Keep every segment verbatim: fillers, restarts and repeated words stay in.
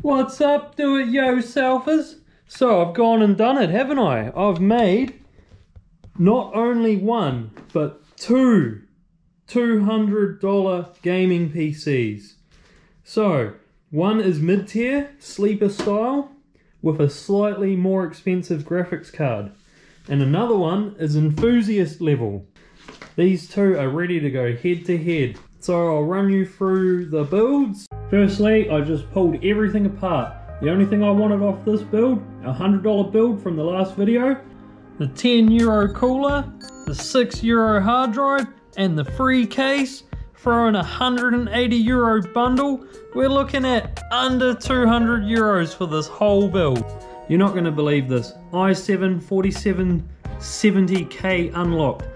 What's up, do it yo selfers? So I've gone and done it, haven't I? I've made not only one, but two two hundred dollar gaming P Cs. So one is mid-tier, sleeper style, with a slightly more expensive graphics card. And another one is enthusiast level. These two are ready to go head to head. So I'll run you through the builds. Firstly, I just pulled everything apart. The only thing I wanted off this build, a one hundred dollar build from the last video, the ten euro cooler, the six euro hard drive, and the free case. Throw in a one hundred eighty euro bundle, we're looking at under two hundred euros for this whole build. You're not going to believe this. i seven forty-seven seventy K unlocked.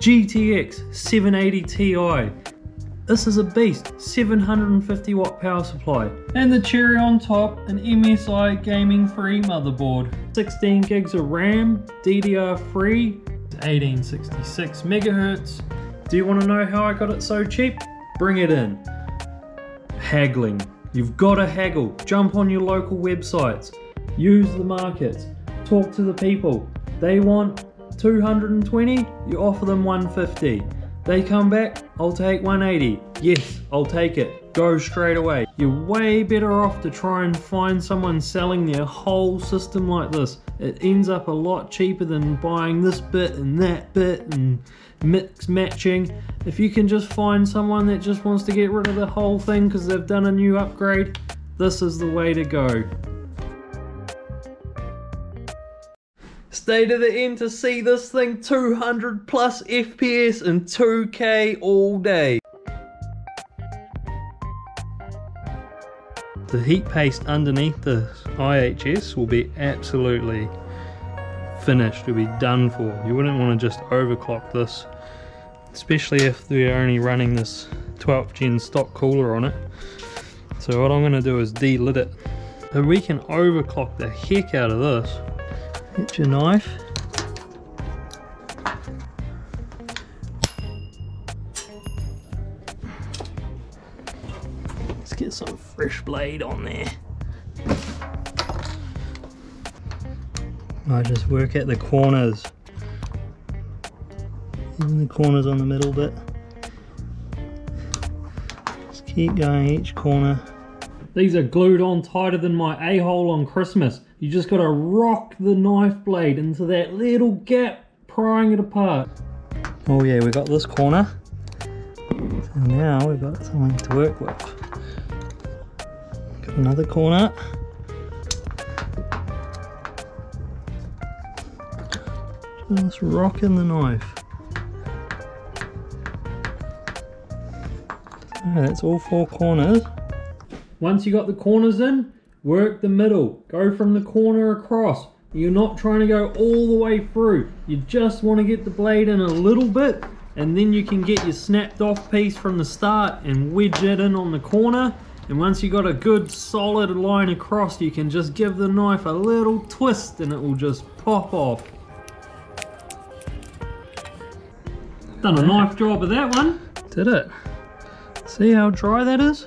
G T X seven eighty T I. This is a beast, seven hundred fifty watt power supply. And the cherry on top, an M S I gaming three motherboard. sixteen gigs of RAM, D D R three, eighteen sixty-six megahertz. Do you want to know how I got it so cheap? Bring it in. Haggling. You've got to haggle. Jump on your local websites. Use the markets. Talk to the people. They want two hundred twenty, you offer them one fifty. They come back, I'll take one eighty. Yes, I'll take it. Go straight away. You're way better off to try and find someone selling their whole system like this. It ends up a lot cheaper than buying this bit and that bit and mix matching. If you can just find someone that just wants to get rid of the whole thing because they've done a new upgrade, this is the way to go. Stay to the end to see this thing two hundred plus F P S and two K all day. The heat paste underneath the I H S will be absolutely finished, will be done for. You wouldn't want to just overclock this, especially if they're only running this twelfth gen stock cooler on it. So what I'm going to do is de-lid it. So we can overclock the heck out of this. Get your knife. Let's get some fresh blade on there. I just work at the corners. Even the corners on the middle bit. Just keep going each corner. These are glued on tighter than my a-hole on Christmas. You just gotta rock the knife blade into that little gap, prying it apart. Oh yeah, we got this corner. So now we've got something to work with. Got another corner. Just rock in the knife. Oh, that's all four corners. Once you got the corners in, work the middle, go from the corner across. You're not trying to go all the way through. You just want to get the blade in a little bit, and then you can get your snapped off piece from the start and wedge it in on the corner. And once you got a good solid line across, you can just give the knife a little twist and it will just pop off. Done a knife job of that one. Did it. See how dry that is?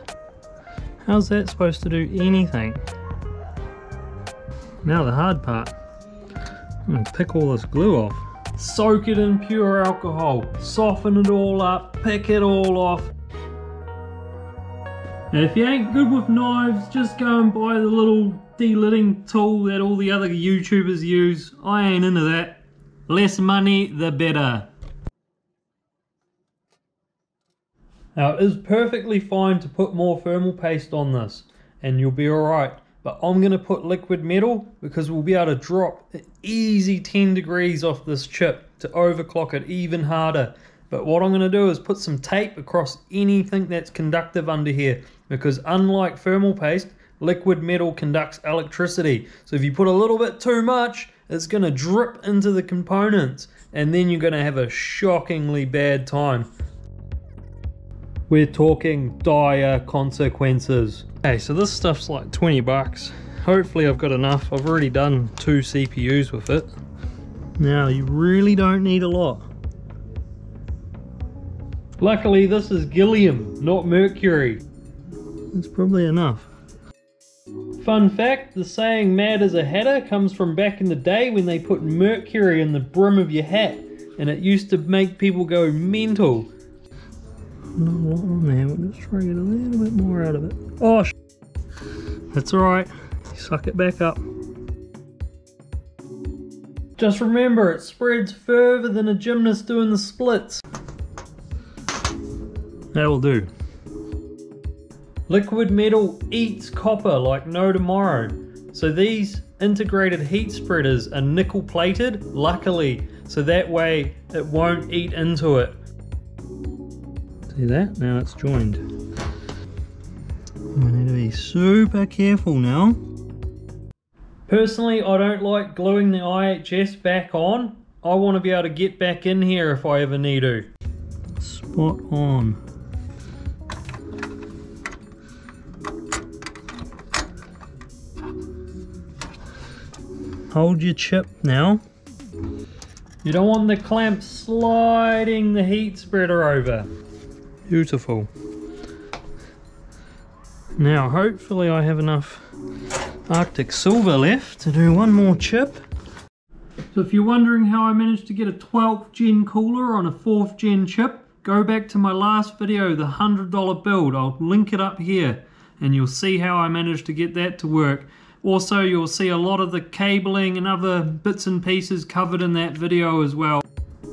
How's that supposed to do anything? Now the hard part. I'm gonna pick all this glue off. Soak it in pure alcohol. Soften it all up. Pick it all off. Now if you ain't good with knives, just go and buy the little de-lidding tool that all the other YouTubers use. I ain't into that. Less money, the better. Now it is perfectly fine to put more thermal paste on this and you'll be alright, but I'm going to put liquid metal because we'll be able to drop an easy ten degrees off this chip to overclock it even harder. But what I'm going to do is put some tape across anything that's conductive under here, because unlike thermal paste, liquid metal conducts electricity. So if you put a little bit too much, it's going to drip into the components and then you're going to have a shockingly bad time. We're talking dire consequences. Okay, so this stuff's like twenty bucks. Hopefully I've got enough. I've already done two C P Us with it. Now you really don't need a lot. Luckily this is gallium, not mercury. It's probably enough. Fun fact, the saying mad as a hatter comes from back in the day when they put mercury in the brim of your hat, and it used to make people go mental. Not a lot on there, we're just trying to get a little bit more out of it. Oh, sh that's alright, suck it back up. Just remember, it spreads further than a gymnast doing the splits. That'll do. Liquid metal eats copper like no tomorrow, so these integrated heat spreaders are nickel plated, luckily, so that way it won't eat into it. See that? Now it's joined. I need to be super careful now. Personally, I don't like gluing the I H S back on. I want to be able to get back in here if I ever need to. Spot on. Hold your chip now. You don't want the clamp sliding the heat spreader over. Beautiful. Now hopefully I have enough Arctic Silver left to do one more chip. So if you're wondering how I managed to get a twelfth gen cooler on a fourth gen chip, go back to my last video, the one hundred dollar build. I'll link it up here and you'll see how I managed to get that to work. Also, you'll see a lot of the cabling and other bits and pieces covered in that video as well.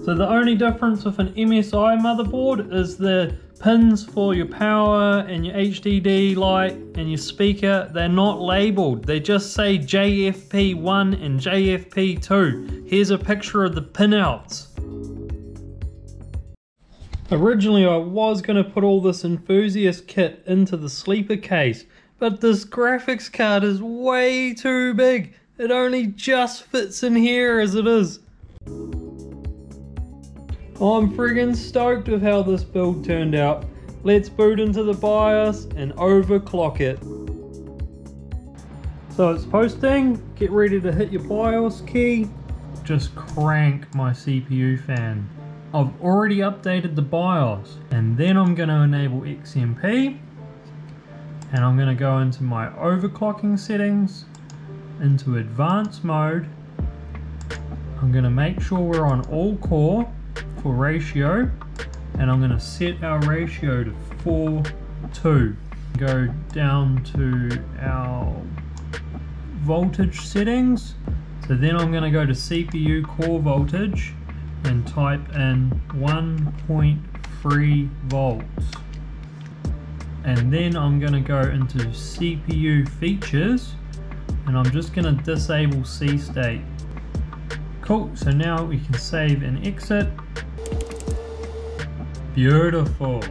So the only difference with an M S I motherboard is the pins for your power and your H D D light and your speaker, they're not labelled. They just say J F P one and J F P two. Here's a picture of the pinouts. Originally I was going to put all this enthusiast kit into the sleeper case, but this graphics card is way too big. It only just fits in here as it is. I'm friggin' stoked with how this build turned out. Let's boot into the BIOS and overclock it. So it's posting, get ready to hit your BIOS key. Just crank my C P U fan. I've already updated the BIOS, and then I'm gonna enable X M P. And I'm gonna go into my overclocking settings, into advanced mode. I'm gonna make sure we're on all core for ratio, and I'm gonna set our ratio to four two. Go down to our voltage settings. So then I'm gonna go to C P U core voltage and type in one point three volts. And then I'm going to go into C P U features and I'm just going to disable C state. Cool, so now we can save and exit. Beautiful.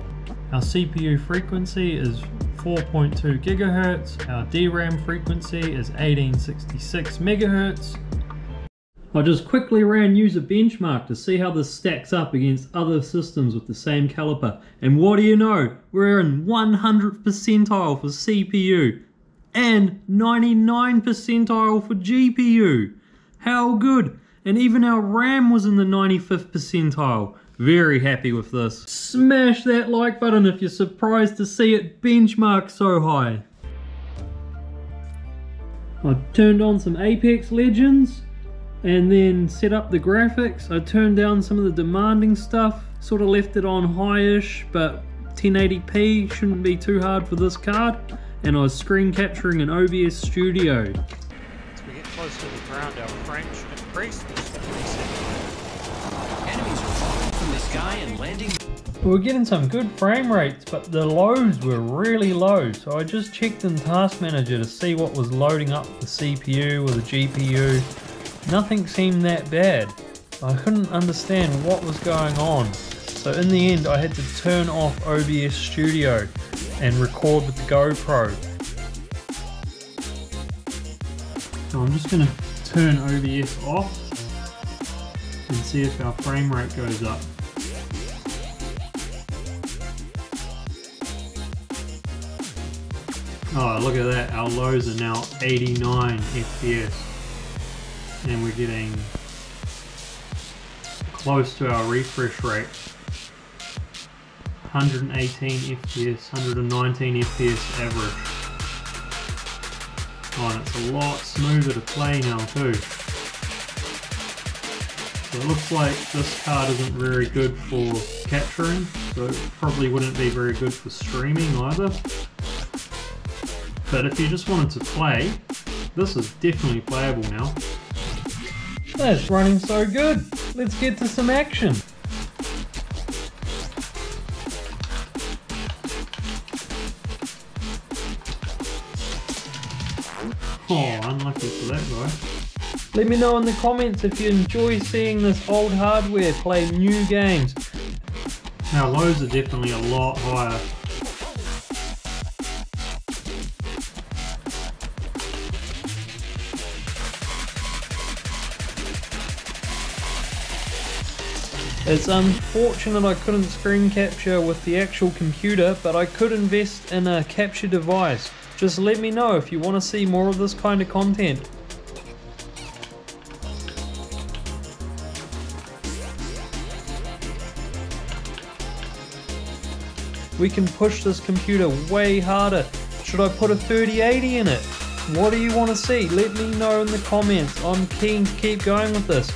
Our C P U frequency is four point two gigahertz. Our D RAM frequency is eighteen sixty-six megahertz. I just quickly ran UserBenchmark to see how this stacks up against other systems with the same caliper. And what do you know? We're in one hundredth percentile for C P U and ninety-ninth percentile for G P U. How good! And even our RAM was in the ninety-fifth percentile. Very happy with this. Smash that like button if you're surprised to see it benchmark so high. I turned on some Apex Legends and then set up the graphics. I turned down some of the demanding stuff, sort of left it on high-ish, but ten eighty p shouldn't be too hard for this card, and I was screen capturing in O B S Studio. As we get close to the ground, our frame should increase. Enemies were falling from the sky and landing. We were getting some good frame rates, but the lows were really low, so I just checked in Task Manager to see what was loading up the C P U or the G P U. Nothing seemed that bad. I couldn't understand what was going on. So in the end I had to turn off O B S Studio and record with the GoPro. So I'm just going to turn O B S off and see if our frame rate goes up. Oh, look at that, our lows are now eighty-nine F P S. And we're getting close to our refresh rate. one eighteen F P S, one nineteen F P S average. Oh, and it's a lot smoother to play now too. So it looks like this card isn't very good for capturing, so it probably wouldn't be very good for streaming either. But if you just wanted to play, this is definitely playable now. That's running so good. Let's get to some action. Oh, unlucky for that guy. Let me know in the comments if you enjoy seeing this old hardware play new games. Now lows are definitely a lot higher. It's unfortunate I couldn't screen capture with the actual computer, but I could invest in a capture device. Just let me know if you want to see more of this kind of content. We can push this computer way harder. Should I put a thirty eighty in it? What do you want to see? Let me know in the comments. I'm keen to keep going with this.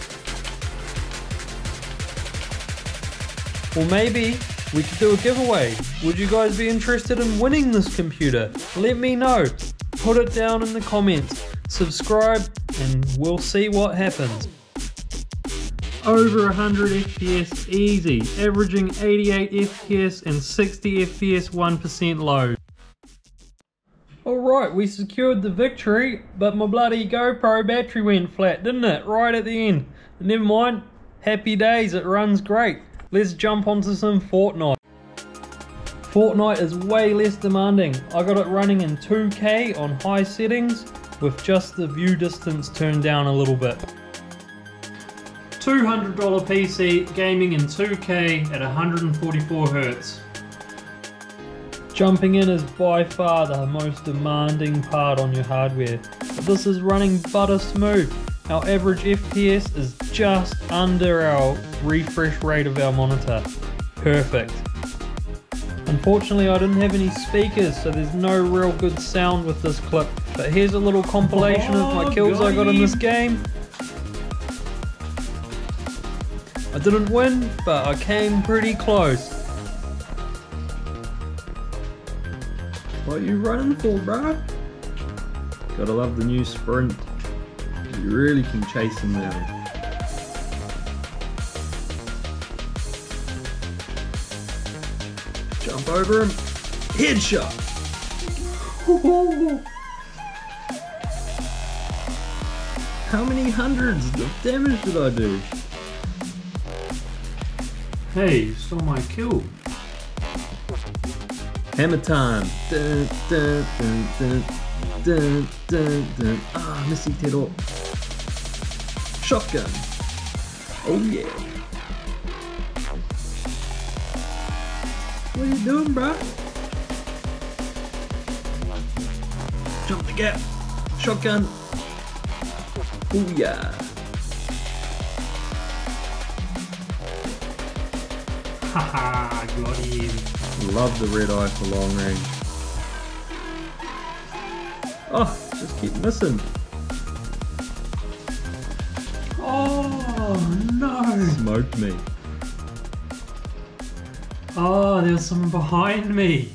Or maybe we could do a giveaway. Would you guys be interested in winning this computer? Let me know. Put it down in the comments. Subscribe and we'll see what happens. Over one hundred F P S easy, averaging eighty-eight F P S and sixty F P S one percent low. Alright, we secured the victory, but my bloody GoPro battery went flat, didn't it? Right at the end. Never mind. Happy days, it runs great. Let's jump onto some Fortnite. Fortnite is way less demanding. I got it running in two K on high settings with just the view distance turned down a little bit. two hundred dollar P C gaming in two K at one hundred forty-four hertz. Jumping in is by far the most demanding part on your hardware. This is running butter smooth. Our average F P S is just under our refresh rate of our monitor. Perfect. Unfortunately, I didn't have any speakers, so there's no real good sound with this clip. But here's a little compilation oh, of my kills golly. I got in this game. I didn't win, but I came pretty close. What are you running for, bro? Gotta love the new sprint. You really can chase them down. Jump over him. Headshot! How many hundreds of damage did I do? Hey, you stole my kill. Hammer time. Dun, dun, dun, dun, dun, dun, dun. Ah, missing te roa. Shotgun. Oh yeah. What are you doing, bro? Jump the gap. Shotgun. Oh yeah. Haha, got him. Love the red eye for long range. Oh, just keep missing. Oh no! Smoked me. Oh, there's someone behind me.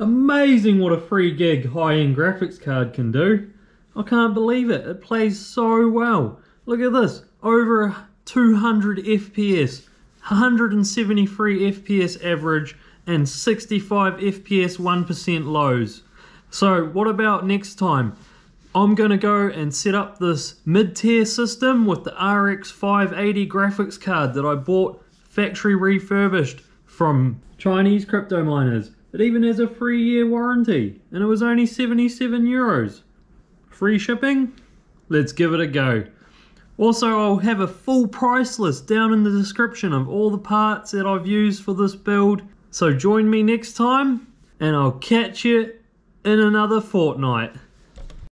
Amazing what a three gig high-end graphics card can do. I can't believe it. It plays so well. Look at this. Over two hundred F P S, one hundred seventy-three F P S average, and sixty-five F P S one percent lows. So what about next time? I'm going to go and set up this mid-tier system with the R X five eighty graphics card that I bought factory refurbished from Chinese crypto miners. It even has a three year warranty and it was only seventy-seven euros. Free shipping? Let's give it a go. Also, I'll have a full price list down in the description of all the parts that I've used for this build. So join me next time and I'll catch you in another Fortnite.